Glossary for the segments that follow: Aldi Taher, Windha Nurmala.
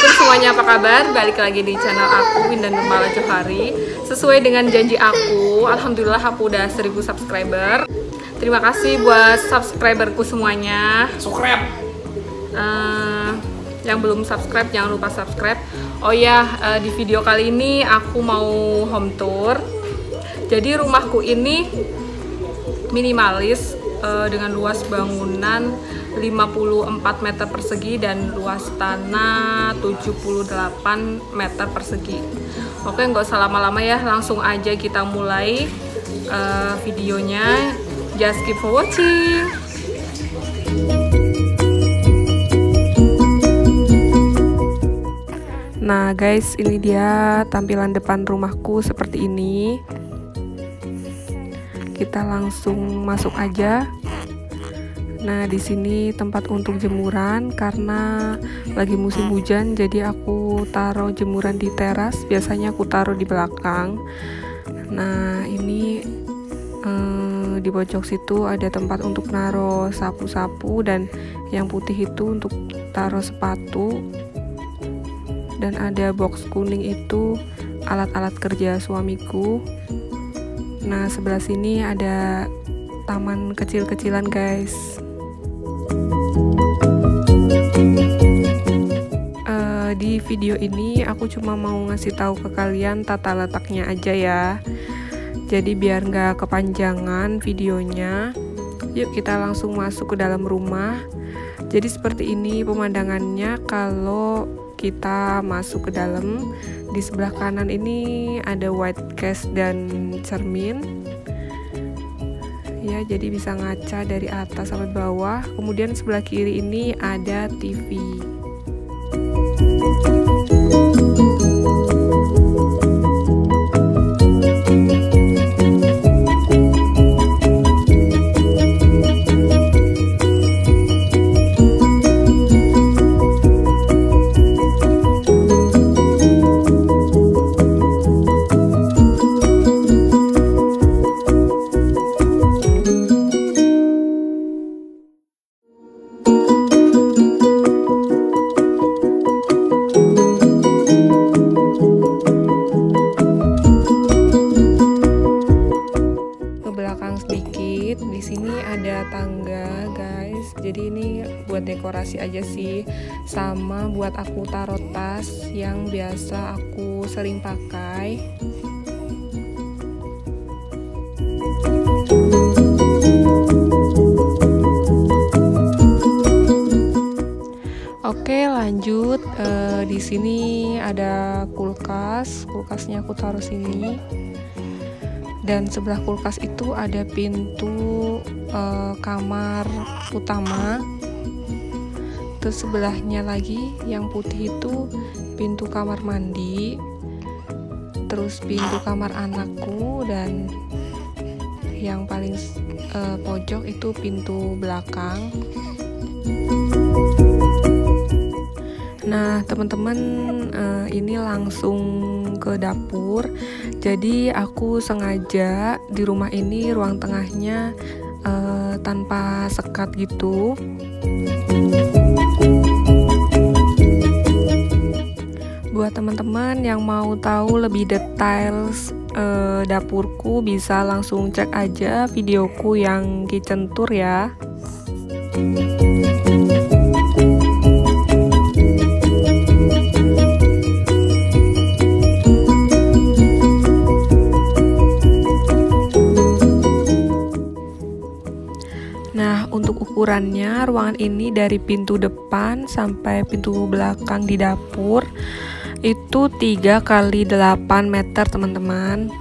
Assalamualaikum semuanya, apa kabar? Balik lagi di channel aku, Windha Nurmala. Sesuai dengan janji aku, alhamdulillah aku udah 1000 subscriber. Terima kasih buat subscriberku semuanya. Subscribe. Yang belum subscribe jangan lupa subscribe. Oh ya, di video kali ini aku mau home tour. Jadi rumahku ini minimalis dengan luas bangunan 54 meter persegi dan luas tanah 78 meter persegi. Oke, nggak usah lama-lama ya, langsung aja kita mulai videonya. Just keep for watching. Nah guys, ini dia tampilan depan rumahku seperti ini. Kita langsung masuk aja. Nah, di sini tempat untuk jemuran karena lagi musim hujan, jadi aku taruh jemuran di teras. Biasanya aku taruh di belakang. Nah, ini di pojok situ ada tempat untuk naruh sapu-sapu, dan yang putih itu untuk taruh sepatu. Dan ada box kuning itu alat-alat kerja suamiku. Nah, sebelah sini ada taman kecil-kecilan, guys. Di video ini aku cuma mau ngasih tahu ke kalian tata letaknya aja ya, jadi biar nggak kepanjangan videonya. Yuk kita langsung masuk ke dalam rumah. Jadi seperti ini pemandangannya kalau kita masuk ke dalam. Di sebelah kanan ini ada white case dan cermin ya, jadi bisa ngaca dari atas sampai bawah. Kemudian sebelah kiri ini ada TV. Di sini ada tangga, guys. Jadi ini buat dekorasi aja sih, sama buat aku taruh tas yang biasa aku sering pakai. Oke, lanjut. Di sini ada kulkas. Kulkasnya aku taruh sini. Dan sebelah kulkas itu ada pintu kamar utama. Terus sebelahnya lagi yang putih itu pintu kamar mandi. Terus pintu kamar anakku, dan yang paling pojok itu pintu belakang. Nah teman-teman, ini langsung ke dapur. Jadi aku sengaja di rumah ini ruang tengahnya tanpa sekat gitu. Buat teman-teman yang mau tahu lebih detail dapurku, bisa langsung cek aja videoku yang kitchen tour ya. Ukurannya ruangan ini dari pintu depan sampai pintu belakang di dapur itu 3x8 meter, teman-teman.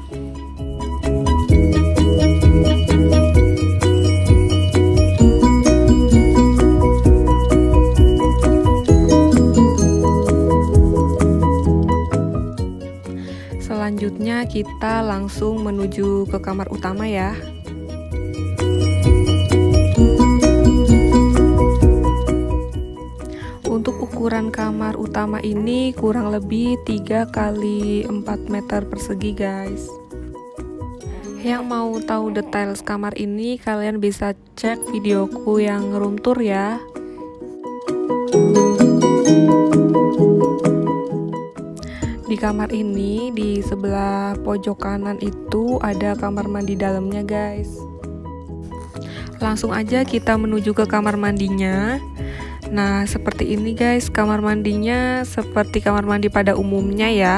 Selanjutnya kita langsung menuju ke kamar utama ya. Ukuran kamar utama ini kurang lebih 3x4 meter persegi, guys. Yang mau tahu detail kamar ini, kalian bisa cek videoku yang room tour ya. kamar ini di sebelah pojok kanan itu ada kamar mandi dalamnya, guys. Langsung aja kita menuju ke kamar mandinya. Nah, seperti ini guys, kamar mandinya seperti kamar mandi pada umumnya ya.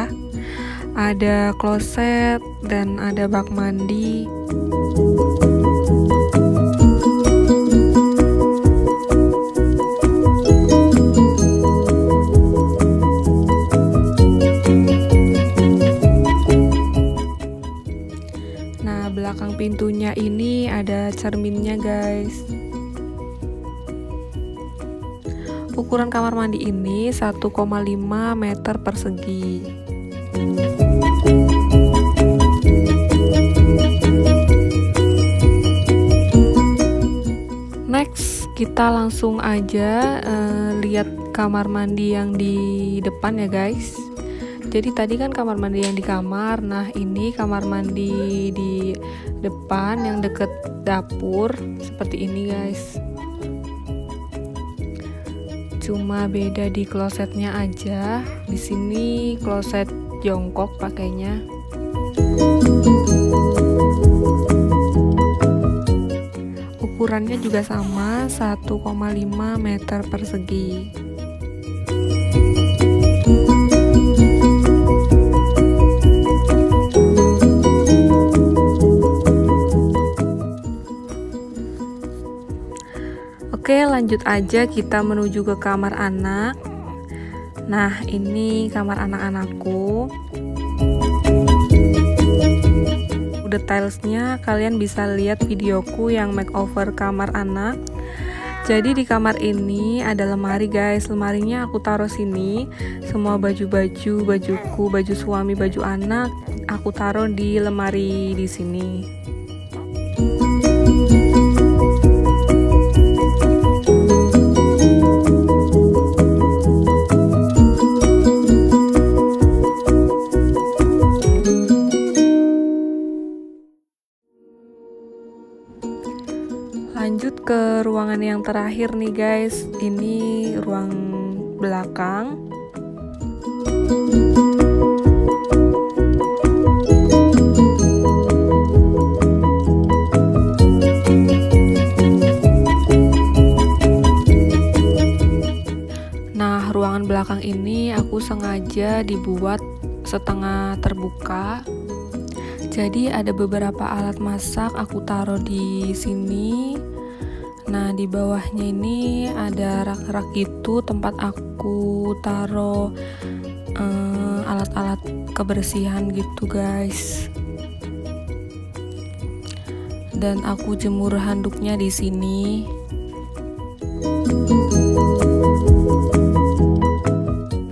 Ada kloset dan ada bak mandi. Nah, belakang pintunya ini ada cerminnya, guys. Ukuran kamar mandi ini 1,5 meter persegi. Next, kita langsung aja lihat kamar mandi yang di depan ya guys. Jadi tadi kan kamar mandi yang di kamar, nah ini kamar mandi di depan yang deket dapur seperti ini guys. Cuma beda di klosetnya aja. Di sini kloset jongkok pakainya. Ukurannya juga sama, 1,5 meter persegi. Oke, lanjut aja kita menuju ke kamar anak. Nah, ini kamar anak-anakku. Detailsnya kalian bisa lihat videoku yang makeover kamar anak. Jadi di kamar ini ada lemari guys. Lemarinya aku taruh sini. Semua baju-baju, bajuku, baju suami, baju anak aku taruh di lemari di sini. Lanjut ke ruangan yang terakhir nih guys, ini ruang belakang. Nah, ruangan belakang ini aku sengaja dibuat setengah terbuka. Jadi ada beberapa alat masak aku taruh di sini. Nah, di bawahnya ini ada rak-rak gitu tempat aku taruh alat-alat kebersihan gitu guys. Dan aku jemur handuknya di sini.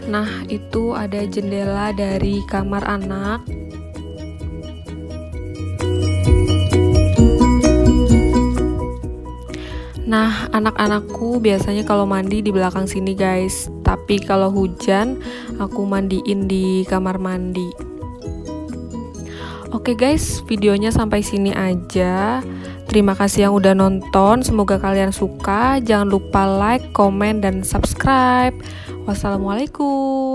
Nah, itu ada jendela dari kamar anak. Nah, anak-anakku biasanya kalau mandi di belakang sini guys. Tapi kalau hujan, aku mandiin di kamar mandi. Oke guys, videonya sampai sini aja. Terima kasih yang udah nonton. Semoga kalian suka. Jangan lupa like, komen, dan subscribe. Wassalamualaikum.